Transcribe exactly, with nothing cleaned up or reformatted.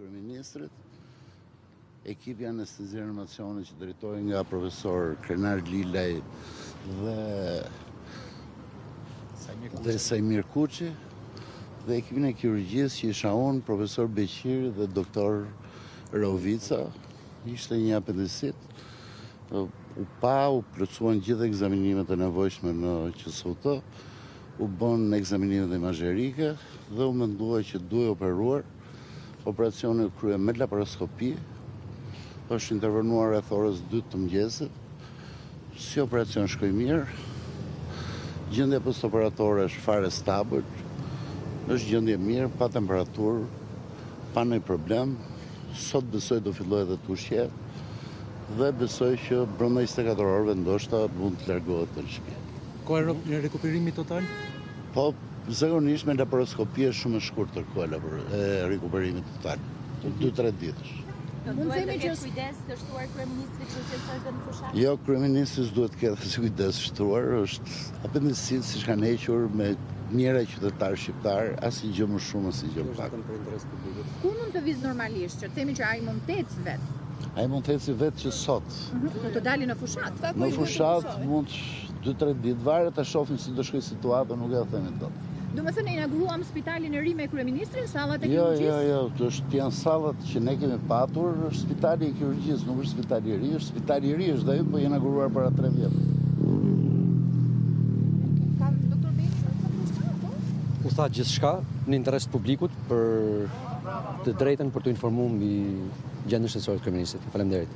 Kryeministrit, ekipi anestezi reanimacioni që drejtohej nga profesor Krenar Lilaj dhe Saimir Kuçi. Dhe Saimir Kuçi dhe ekipin e kirurgjisë që isha unë, profesor Beqir dhe doktor Rovica, ishte një apendisit. U pa, u plotësuan gjithë ekzaminimet e nevojshme në Q S U T, u bën ekzaminimet imazherike dhe u mendua që duhet operuar. Operacioni u krye me laparoskopi, është intervenuar rreth orës dy të mëngjesit. Si operacion shkoi mirë. Gjendja postoperatore është fare stabil. Është gjendje mirë, pa temperaturë, pa ndonjë problem. Sot besoj do filloj edhe të ushqej. Dhe besoj që brenda njëzet e katër orëve ndoshta mund të largohet në shtëpi. Koha e rikuperimit total? Po, zakonisht me laparoskopi është shumë e shkurtër koha e rikuperimit total, dy deri tre ditësh. Duhet të ketë kujdes të shtruar kryeministri që qëndron në fushat? Jo, kryeministri duhet të ketë kujdes shtruar, është apendicit siç kanë hequr me njëra qytetar shqiptar, asnjë gjë më shumë asnjë gjë më pak. Ku mund të viz normalisht, që themi që ai mund të ecë vetë? Ai mund të ecë vetë që sot. Do të dalë në fushat. Në fushat mund dy deri tre ditë, varet ta shohim si do shkojë situata, nuk e themi dot. Domethënë inauguruam spitalin e ri me kryeministrin, sallat e kirurgjisë. Jo, jo, jo, këto janë sallat që ne kemi patur, është spitali i kirurgjisë, nuk është spitali i ri, është spitali i ri është ai, po inauguruar para tre vjet. Kam doktor Beqir, u tha gjithçka në interes të publikut për të drejtën për të informuar mbi gjendjen shëndetësore të kryeministit. Faleminderit.